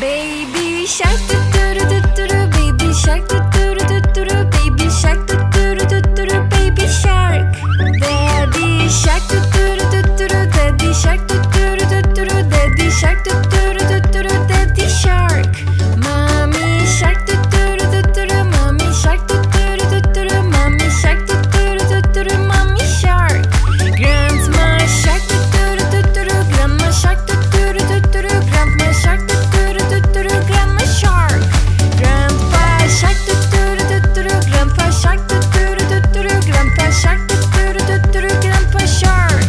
Baby shark doo doo doo doo doo, baby shark doo doo doo doo doo, baby shark doo doo doo doo doo, baby shark. Daddy shark doo doo doo doo doo, daddy shark doo doo doo doo doo, daddy shark doo doo doo doo doo, daddy shark. Mommy shark doo doo doo doo doo, mommy shark doo doo doo doo doo, mommy shark doo doo doo doo doo, mommy shark. Grandma shark doo doo doo doo doo, grandma shark doo doo doo doo doo, grandma shark. Grandma shark, grandpa shark, doo doo doo doo doo, grandpa shark, doo doo doo doo doo, grandpa shark, doo doo doo doo doo, grandpa shark.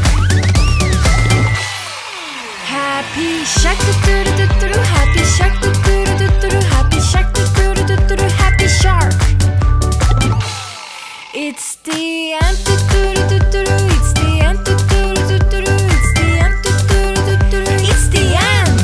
Happy shark, doo doo doo doo doo, happy shark, doo doo doo doo doo, happy shark, doo doo doo doo doo, happy shark. It's the end, doo doo doo doo doo, it's the end, doo doo doo doo doo, it's the end, doo doo doo doo doo, it's the end.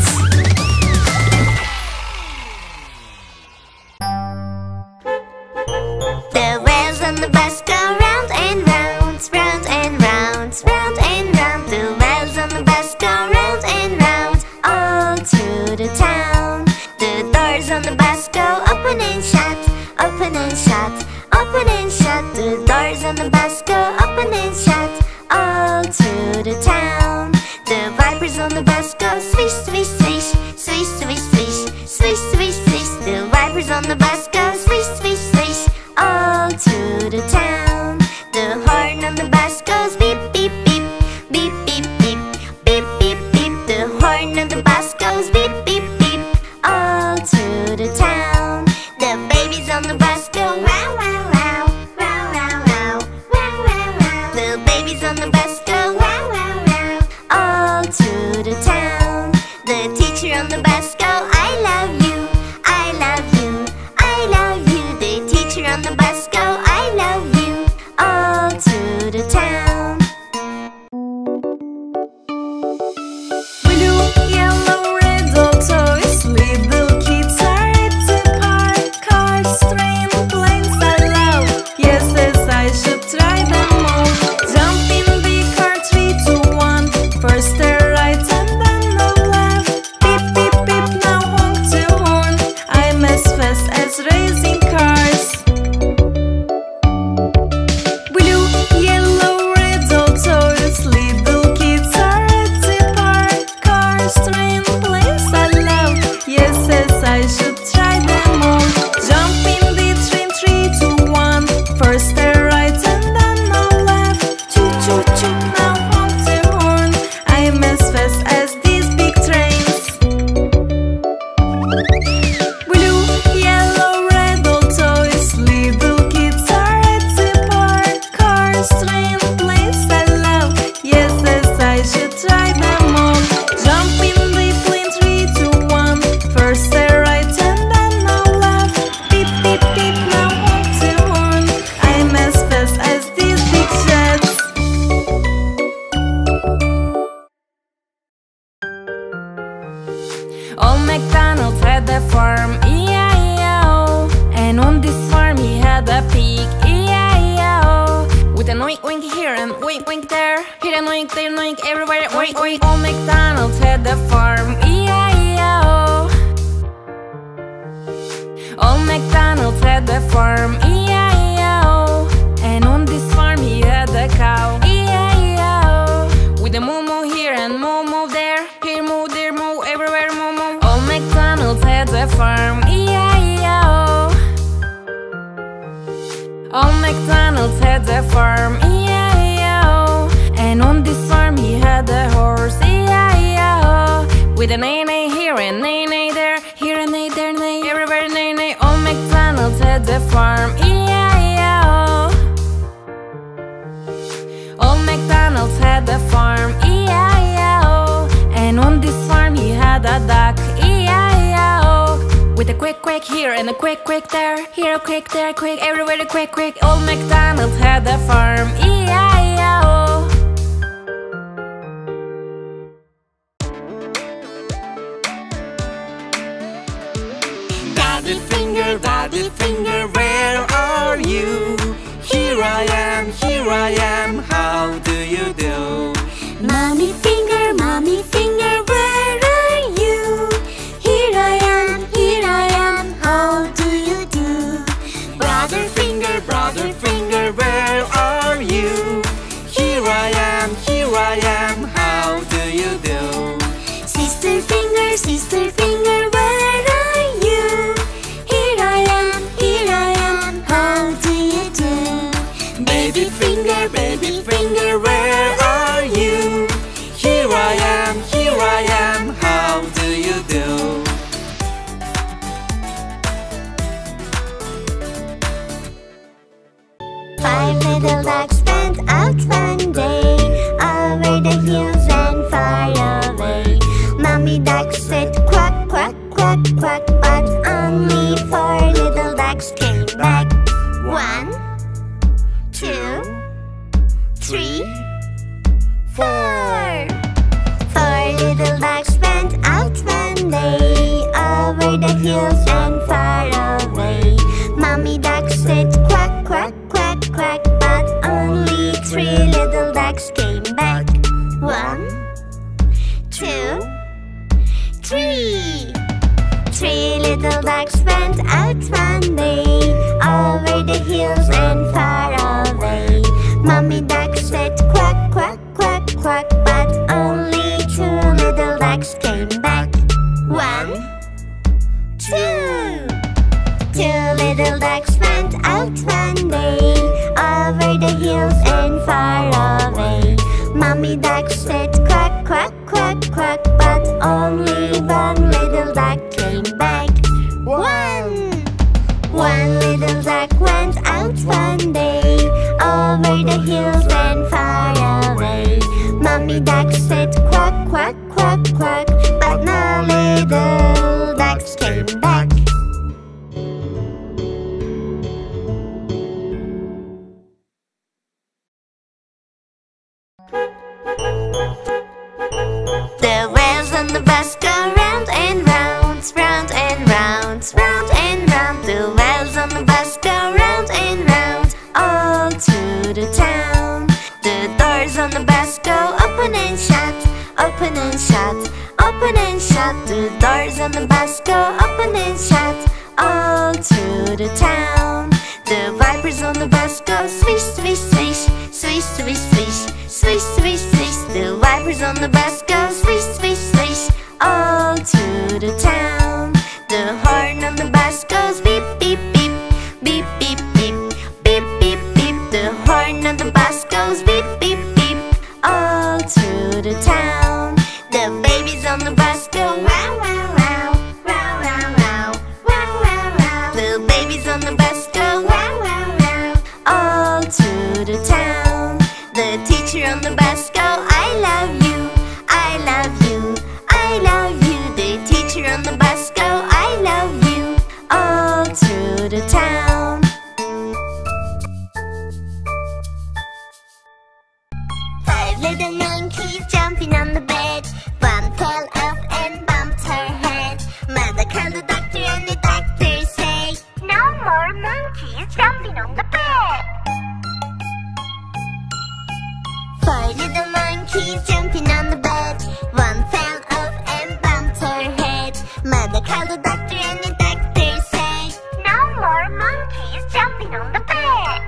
The wheels on the bus go round and round, round and round, round and round. The wheels on the bus go round and round, all through the town. The doors on the bus go open and shut, open and shut, open and shut. The doors on the bus go open and shut, all through the town. The wipers on the bus go swish, swish, swish, swish, swish, swish, swish, swish, swish. The wipers on the bus go swish, swish, swish, all through the town. The horn on the bus goes beep, beep, beep, beep, beep, beep, beep, beep, beep. The horn on the bus goes beep, beep, beep, all through the town. The babies on the bus go wow, wow, wow, wow, wow, wow, wow, wow, wow. The babies on the bus go wow, wow, wow, all through the town. The teacher on the bus go I love you, I love you, I love you. The teacher on the bus go I love you, all through the town. Blue, yellow, red, all toys, little kids are at the park. Cars, train, planes are loud. Yes, yes, I should try them all. Jump in the car, 3, 2, 1. First a right and then a left. Beep, beep, beep, now honk to horn. I'm as fast as racing cars. Blue, yellow, red, all toys, little kids are at the park. Cars, train, planes are loud. Yes, yes, I should try them all. Jump in the train, 3, 2, 1. First a right and then a left. Choo, choo, choo, now honk the horn. I'm as fast as these big trains. Blue, yellow, red, all toys, little kids are at the park. Cars, train, planes I love. Yes, yes, I should try them all. Jump in the plane, 3, 2, 1. First a right and then a left. Beep, beep, beep, now honk the horn. I'm as fast as these big jets. Old MacDonald had a farm, E-I-E-I-O. And on this farm he had a pig, E-I-E-I-O. With an oink oink here and oink oink there, here an oink, there an oink, everywhere oink oink. Old MacDonald had a farm, E-I-E-I-O. Old MacDonald had a farm, E-I-E-I-O. And on this farm he had a cow, E-I-E-I-O. With a moo moo here and moo moo there, here moo, there moo, everywhere moo moo. Old MacDonald had a farm, E-I-E-I-O. Old MacDonald had a farm, E-I-E-I-O. And on this farm he had a horse, E-I-E-I-O. With a neigh neigh here and neigh neigh there, here and neigh there neigh, everywhere neigh neigh. Old MacDonald had a farm, E-I-E-I-O. Old MacDonald had a farm, E-I-E-I-O. And on this farm he had a duck, E-I-E-I-O. With a quick quick here and a quick quick there, here a quick, there a quick, everywhere a quick quick. Old MacDonald had a farm, E-I-E-I-O. Daddy finger, where are you? Here I am, how do you do? Mommy finger, where? sister finger, where are you? Here I am, how do you do? Baby finger, where are you? Here I am, how do you do? Five little ducks went out one day, over the hills and far away. Mommy duck said quack, quack, quack, quack, but only four little ducks came back. 1, 2, 3, 4. Four little ducks went out one day, over the hills and far away. Mommy duck said quack, quack, quack, quack, but only 3 little ducks came back. 1, 2, 3. 3 little ducks went out one day, over the hills and far away. Mommy duck said quack, quack, quack, quack, but only 2 little ducks came back. 1, 2. 2 little ducks went out one day, over the hills and far away. Mommy duck said quack, quack, quack, quack, but only 1 little duck came back. 1 little duck went out one day, over the hills and far away. Mommy duck said quack, quack, quack, quack, but no little ducks came back. The wheels on the bus go round and round, round and round, round and round. The wheels on the bus go round and round, all through the town. The doors on the bus go open and shut, open and shut, open and shut. The doors on the bus go open and shut, all through the town. The wipers on the bus go swish, swish, swish, swish, swish, swish, swish, swish, swish. The wipers on the bus go swish, swish, swish, all through the town. The horn on the bus goes beep, beep, beep, beep, beep, beep, beep, beep, beep. The horn on the bus goes beep, beep, beep, all through the town. The babies on the bus go wow, wow, wow, wow, wow, wow, wow, wow, wow. The babies on the bus go wow, wow, wow, all through the town. The teacher on the bus go I love you, I love you, I love you. The teacher on the bus go I love you, all through the town. 5 little monkeys jumping on the bed. One fell off and bumped her head. Mother called the doctor and the doctor said, no more monkeys jumping on the bed. 4 little monkeys jumping on the bed. One fell off and bumped her head. Mother called the doctor and the doctor said, no more monkeys jumping on the bed.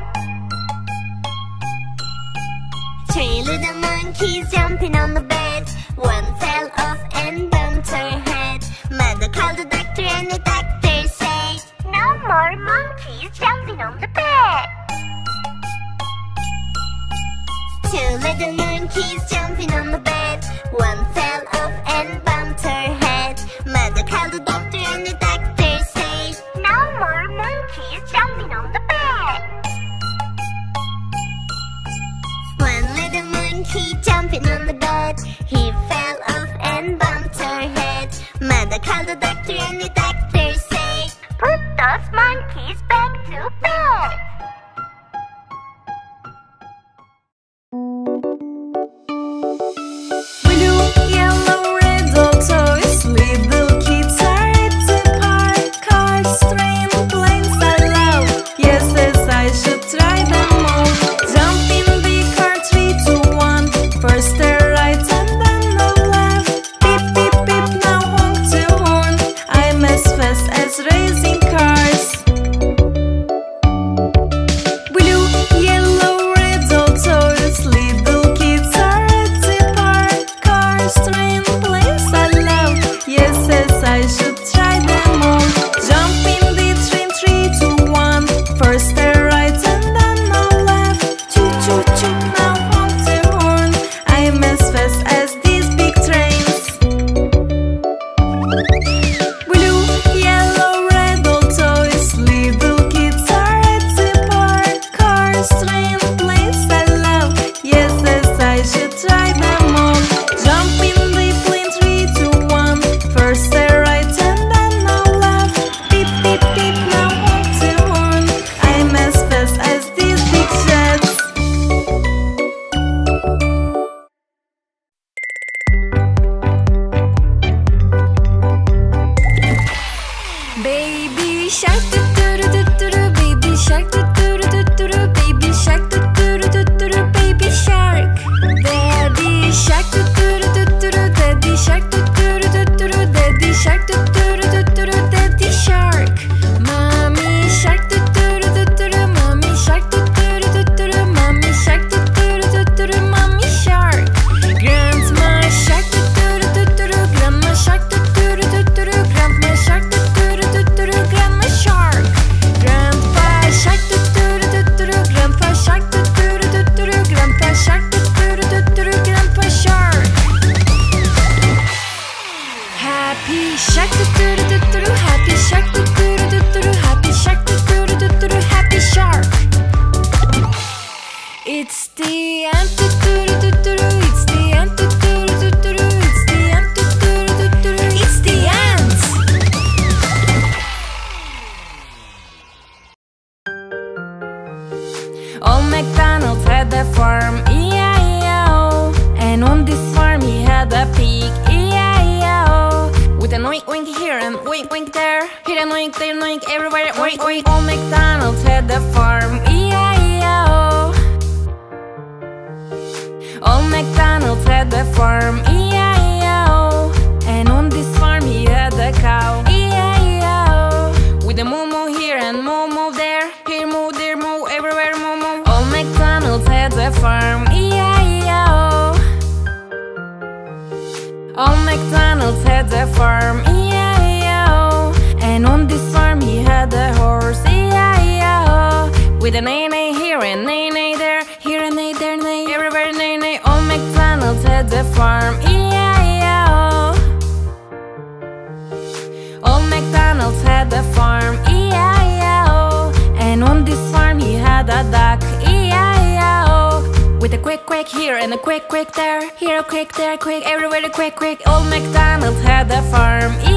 3 little monkeys jumping on the bed. One fell off and bumped her head. Mother called the doctor and the doctor said, no more monkeys jumping on the bed. 2 little monkeys jumping on the bed. One fell off and bumped her head. Mother called the doctor and the doctor said, no more monkeys jumping on the bed. 1 little monkey jumping on the bed. He fell off and bumped her head. Mother called the doctor and the doctor said, put those monkeys back to bed. Fast shark, doo doo doo doo doo, baby shark, doo doo doo doo doo, baby shark, doo doo doo doo doo, baby shark. Daddy shark, doo doo doo doo doo, daddy shark, doo doo doo doo doo, daddy shark, doo doo doo doo doo, daddy shark. Mommy shark, doo doo doo doo doo, mommy shark, doo doo doo doo doo, mommy shark, doo doo doo doo doo, mommy shark. Grandma shark, doo doo doo doo doo, grandma shark, doo doo doo doo doo, grandma shark. Old MacDonald had a farm, E-I-E-I-O. And on this farm he had a pig, E-I-E-I-O. With an oink oink here and oink oink there, here an oink, there an oink, everywhere oink oink. Old MacDonald had a farm, E-I-E-I-O. Old MacDonald had a farm, E-I-E-I-O. And on this farm he had a cow, E-I-E-I-O. With a moo moo here and moo moo there, here moo, there moo, everywhere moo moo. Old MacDonald had a farm, E-I-E-I-O. Old MacDonald had a farm, E-I-E-I-O. And on this farm he had a horse, E-I-E-I-O. With a neigh-neigh here and neigh-neigh there, here a neigh, there neigh, everywhere neigh-neigh. Old MacDonald had a farm, E-I-E-I-O. Old MacDonald had a farm, E-I-E-I-O. And on this farm he had a duck, E-I-E-I-O. With a quack quack here and a quack quack there, here a quack, there a quack, everywhere a quack quack. Old MacDonald had a farm, E-I-E-I-O.